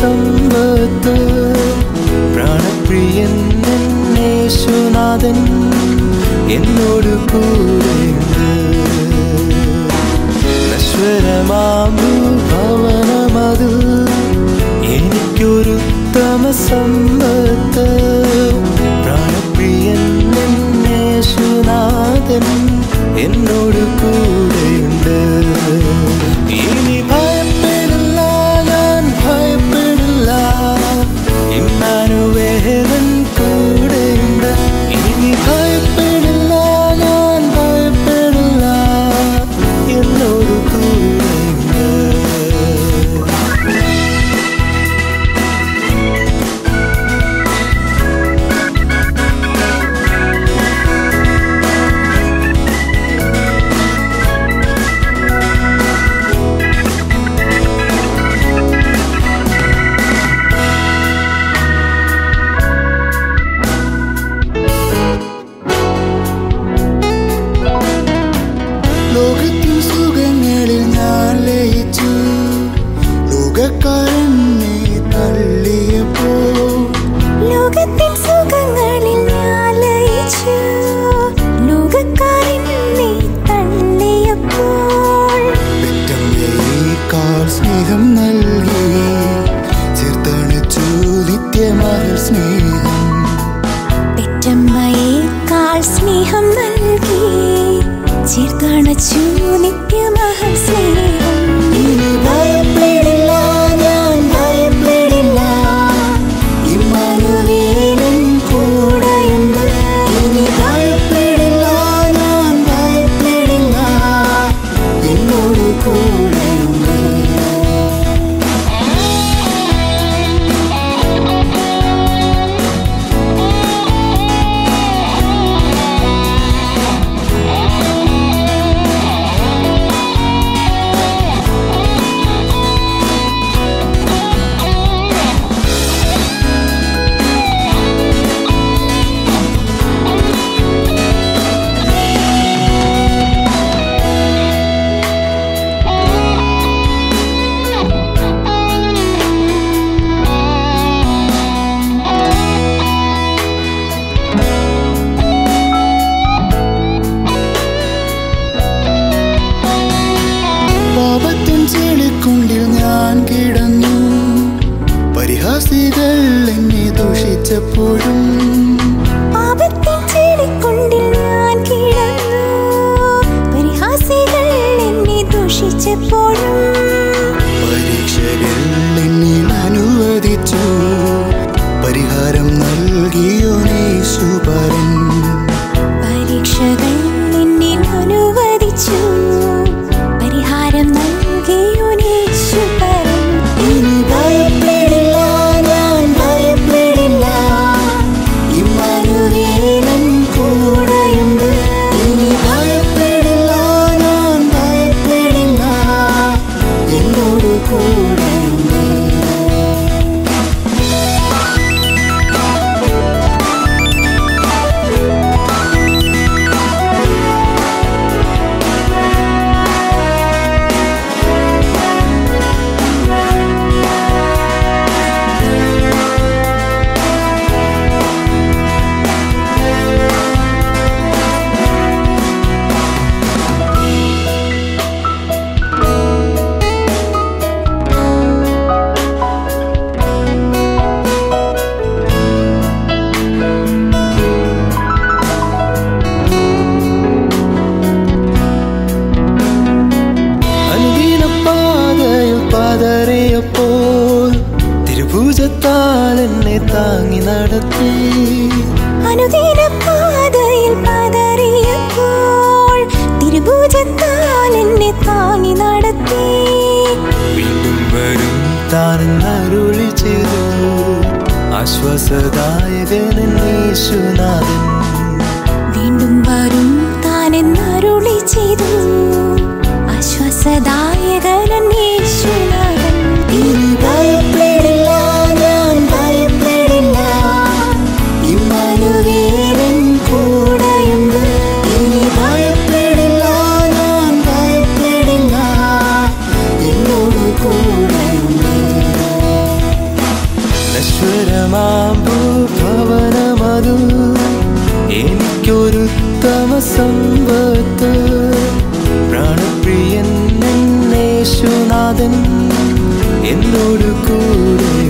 സമ്മത്ത് പ്രാണപ്രിയൻ യേശുനാഥൻ എന്നോട് കൂടെയുണ്ട്. നശ്വരമാമു ഭവനമതു എനിക്കൊരു ഉത്തമ സമ്പത്ത്, പ്രാണപ്രിയൻ യേശുനാഥൻ എന്നോട് കൂടെയുണ്ട്. ഇനി അശ്വരമാമ്പൂ ഭവനമതു എനിക്കൊരു തമസമ്പത്ത് പ്രാണപ്രിയൻ നിന്നേശുനാഥൻ എന്നോട് കൂടെ